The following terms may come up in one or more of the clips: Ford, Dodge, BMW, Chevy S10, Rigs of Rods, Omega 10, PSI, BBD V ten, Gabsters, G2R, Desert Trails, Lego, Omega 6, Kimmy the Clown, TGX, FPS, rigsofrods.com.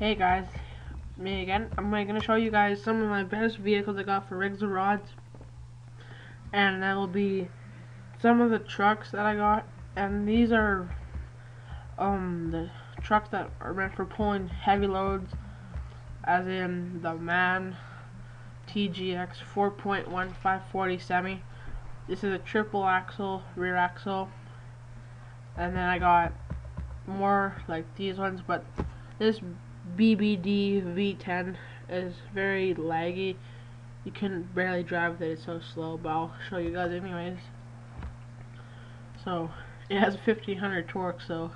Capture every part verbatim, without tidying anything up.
Hey guys, me again. I'm going to show you guys some of my best vehicles I got for Rigs of Rods, and that will be some of the trucks that I got, and these are um the trucks that are meant for pulling heavy loads, as in the MAN T G X four point one five forty semi. This is a triple axle, rear axle, and then I got more like these ones, but this B B D V ten is very laggy. You can barely drive with it, it's so slow, but I'll show you guys anyways. So it has fifteen hundred torque, so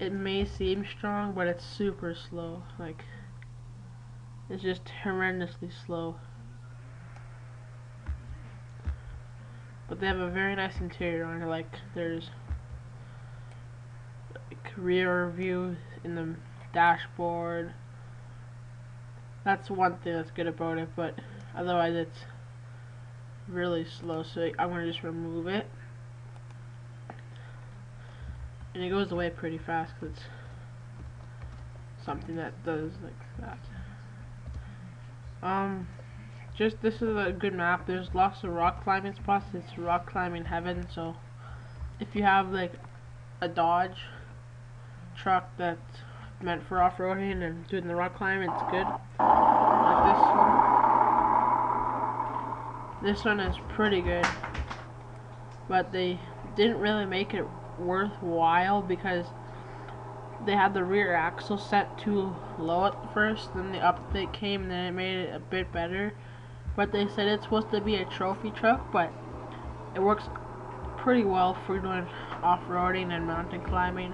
it may seem strong, but it's super slow. Like, it's just horrendously slow. But they have a very nice interior on it. Like, there's like rear view in the dashboard. That's one thing that's good about it, but otherwise it's really slow, so I'm going to just remove it. And it goes away pretty fast because it's something that does like that. Um, just this is a good map. There's lots of rock climbing spots. It's rock climbing heaven, so if you have like a Dodge truck that's meant for off-roading and doing the rock climb, it's good. Like this one. This one is pretty good, but they didn't really make it worthwhile because they had the rear axle set too low at first, then the update came and then it made it a bit better. But they said it's supposed to be a trophy truck, but it works pretty well for doing off-roading and mountain climbing.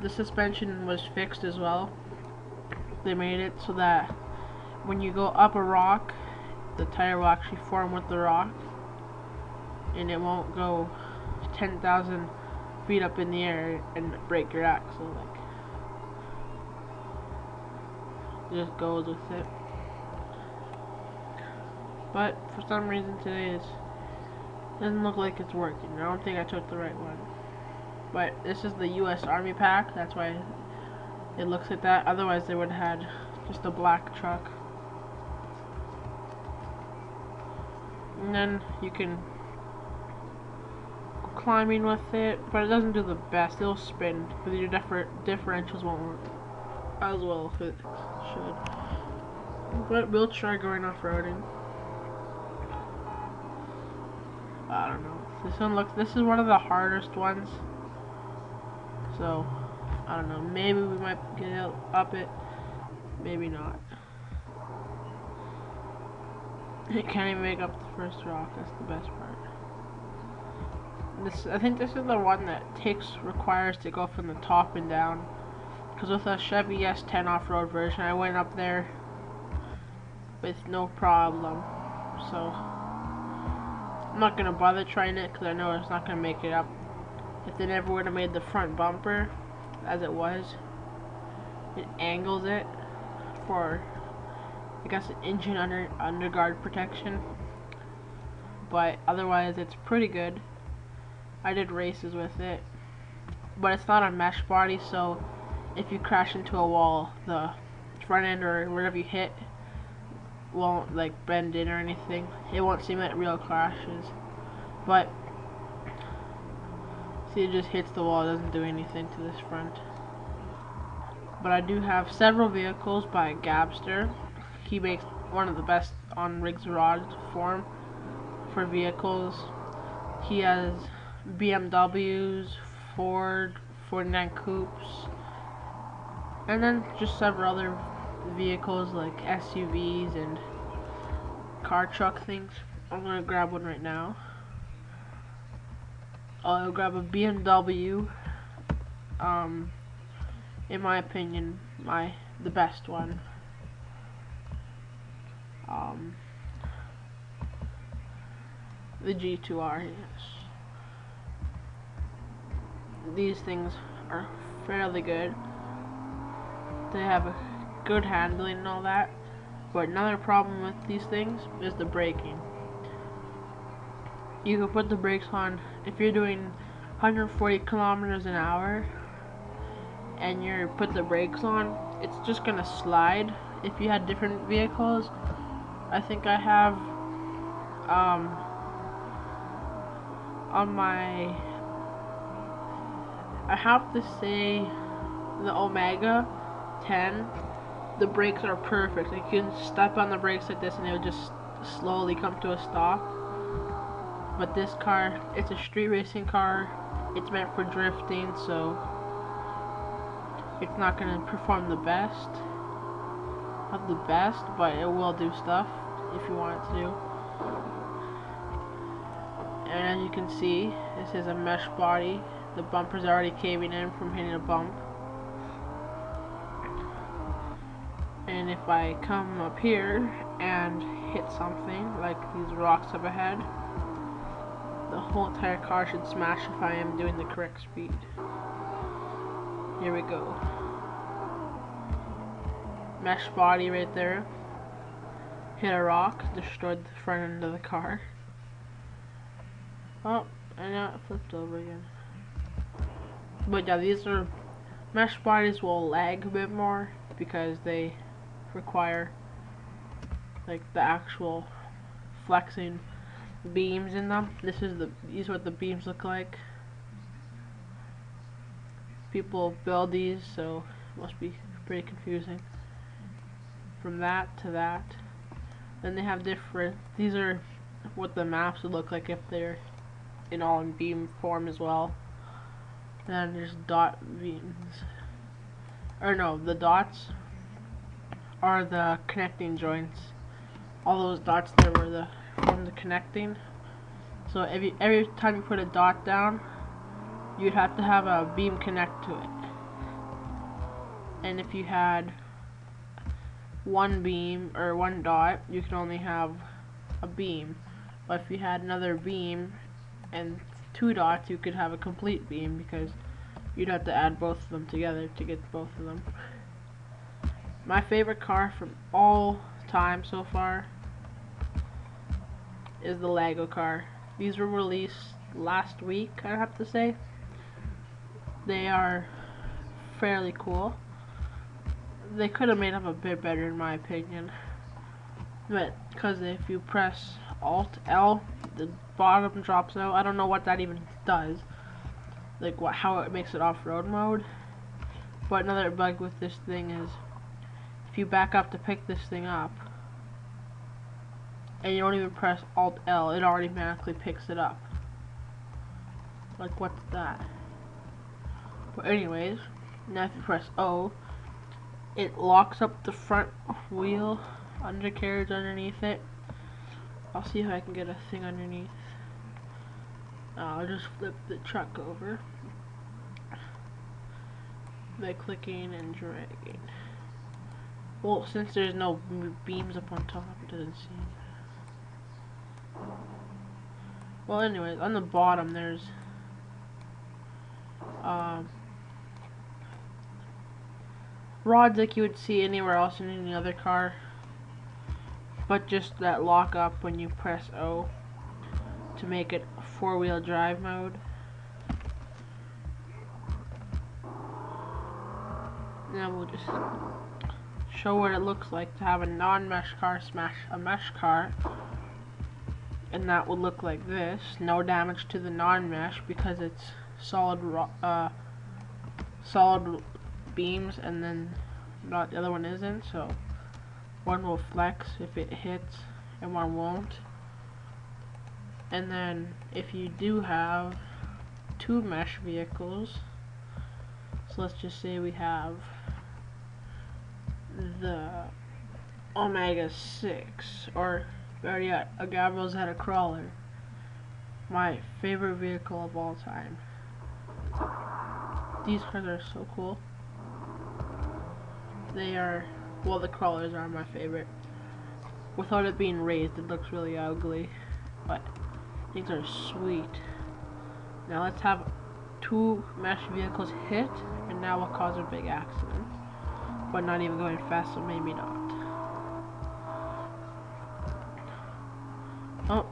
The suspension was fixed as well. They made it so that when you go up a rock, the tire will actually form with the rock and it won't go ten thousand feet up in the air and break your axle. Like, it just goes with it. But for some reason today it doesn't look like it's working. I don't think I took the right one. But this is the U S Army pack, that's why it looks like that. Otherwise they would have had just a black truck. And then you can go climbing with it, but it doesn't do the best. It'll spin, but your differ differentials won't work as well if it should. But we'll try going off-roading. I don't know. This one looks, this is one of the hardest ones. So, I don't know, maybe we might get up it, maybe not. It can't even make up the first rock, that's the best part. This, I think this is the one that takes, requires to go from the top and down. Because with a Chevy S ten off-road version, I went up there with no problem. So, I'm not going to bother trying it because I know it's not going to make it up. If they never would have made the front bumper as it was, it angles it for, I guess, engine under underguard protection. But otherwise, it's pretty good. I did races with it, but it's not a mesh body, so if you crash into a wall, the front end or whatever you hit won't like bend in or anything. It won't seem like real crashes, but. See, it just hits the wall, it doesn't do anything to this front. But I do have several vehicles by Gabster. He makes one of the best on Rigs of Rods form for vehicles. He has B M Ws, Ford, forty-nine Coupes, and then just several other vehicles like S U Vs and car truck things. I'm going to grab one right now. I'll grab a B M W. Um, in my opinion, my the best one. Um, the G two R. Yes, these things are fairly good. They have a good handling and all that. But another problem with these things is the braking. You can put the brakes on if you're doing one hundred forty kilometers an hour and you put the brakes on, it's just gonna slide if you had different vehicles. I think I have um, on my, I have to say the Omega ten, the brakes are perfect. Like, you can step on the brakes like this and it would just slowly come to a stop. But this car, it's a street racing car, it's meant for drifting, so it's not going to perform the best of the best, but it will do stuff if you want it to do. And as you can see, this is a mesh body, the bumper's already caving in from hitting a bump. And if I come up here and hit something, like these rocks up ahead, the whole entire car should smash if I am doing the correct speed. Here we go. Mesh body right there. Hit a rock, destroyed the front end of the car. Oh, and now it flipped over again. But yeah, these are, mesh bodies will lag a bit more because they require like the actual flexing beams in them. This is the these are what the beams look like. People build these, so it must be pretty confusing. From that to that, then they have different. These are what the maps would look like if they're in all in beam form as well. Then there's dot beams, or no, the dots are the connecting joints. All those dots there were the from the connecting. So every every time you put a dot down, you'd have to have a beam connect to it. And if you had one beam or one dot, you could only have a beam. But if you had another beam and two dots, you could have a complete beam, because you'd have to add both of them together to get both of them. My favorite car from all time so far is the Lego car. These were released last week, I have to say. They are fairly cool. They could have made up a bit better in my opinion, but because if you press Alt L, the bottom drops out. I don't know what that even does, like what how it makes it off-road mode. But another bug with this thing is, if you back up to pick this thing up and you don't even press Alt L, it automatically picks it up. Like, what's that? But anyways, now if you press O, it locks up the front wheel, undercarriage underneath it. I'll see if I can get a thing underneath. I'll just flip the truck over by clicking and dragging. Well, since there's no beams up on top, it doesn't seem. Well, anyways, on the bottom there's um, rods like you would see anywhere else in any other car, but just that lock up when you press O to make it four-wheel drive mode. Now we'll just show what it looks like to have a non-mesh car smash a mesh car, and that would look like this. No damage to the non-mesh because it's solid uh, solid beams, and then not the other one isn't, so one will flex if it hits and one won't. And then if you do have two mesh vehicles, so let's just say we have the Omega six, or already a, a Gabriel's had a crawler, my favorite vehicle of all time. These cars are so cool. They are, well, the crawlers are my favorite. Without it being raised, it looks really ugly, but these are sweet. Now let's have two mesh vehicles hit, and that will cause a big accident. But not even going fast, so maybe not. Oh,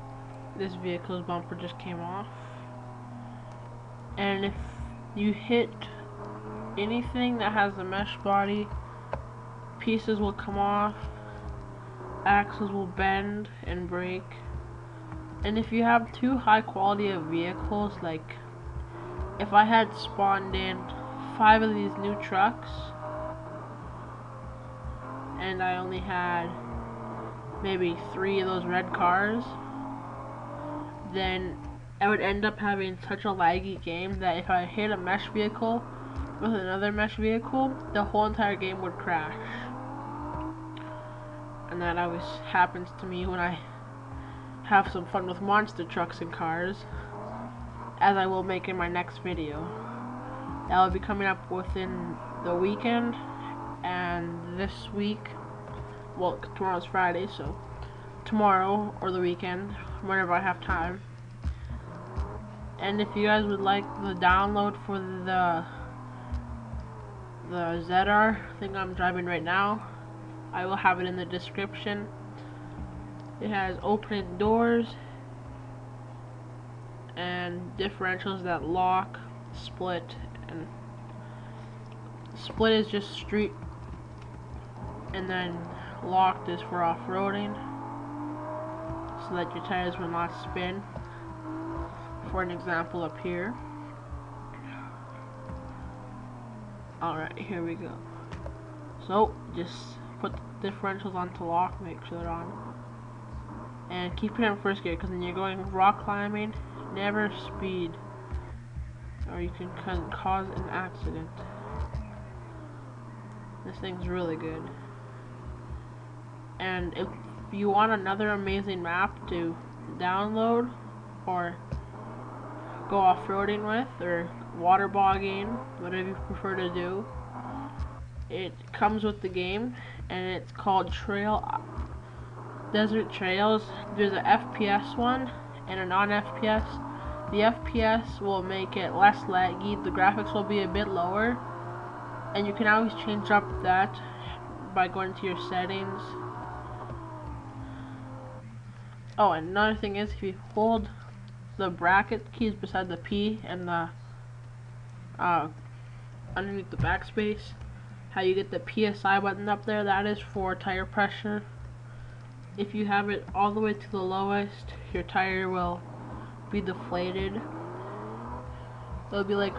this vehicle's bumper just came off. And if you hit anything that has a mesh body, pieces will come off, axles will bend and break. And if you have too high quality of vehicles, like if I had spawned in five of these new trucks and I only had maybe three of those red cars, then I would end up having such a laggy game that if I hit a mesh vehicle with another mesh vehicle, the whole entire game would crash. And that always happens to me when I have some fun with monster trucks and cars, as I will make in my next video. That will be coming up within the weekend, and this week, well, tomorrow's Friday, so tomorrow or the weekend, whenever I have time. And if you guys would like the download for the the Z R thing I'm driving right now, I will have it in the description. It has opening doors and differentials that lock, split, and split is just street, and then locked is for off-roading, so that your tires will not spin. For an example, up here. Alright, here we go. So, just put the differentials on to lock, make sure they're on. And keep it in first gear, because when you're going rock climbing, never speed, or you can cause an accident. This thing's really good. And if you want another amazing map to download, or go off-roading with, or water bogging, whatever you prefer to do, it comes with the game, and it's called Trail Desert Trails. There's a F P S one and a non F P S. The F P S will make it less laggy, the graphics will be a bit lower, and you can always change up that by going to your settings. Oh, and another thing is, if you hold the bracket keys beside the P and the uh, underneath the backspace, how you get the P S I button up there, that is for tire pressure. If you have it all the way to the lowest, your tire will be deflated. It'll be like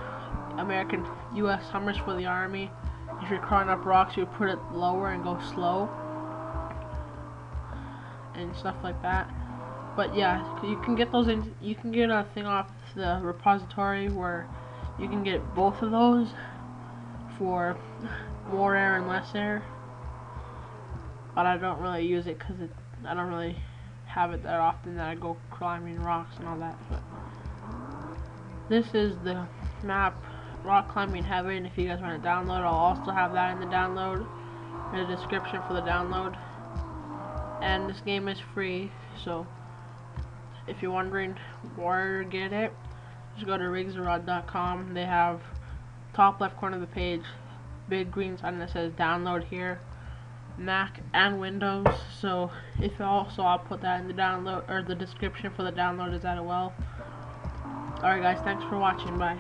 American U S Hummers for the Army. If you're crawling up rocks, you put it lower and go slow and stuff like that. But yeah, you can get those in, you can get a thing off the repository where you can get both of those for more air and less air. But I don't really use it because it, I don't really have it that often that I go climbing rocks and all that. But this is the map, Rock Climbing Heaven. If you guys want to download, I'll also have that in the download, in the description for the download. And this game is free, so if you're wondering where to get it, just go to rigs of rods dot com. They have top left corner of the page, big green sign that says download here. Mac and Windows, so if also I'll put that in the download or the description for the download is that as well. Alright guys, thanks for watching, bye.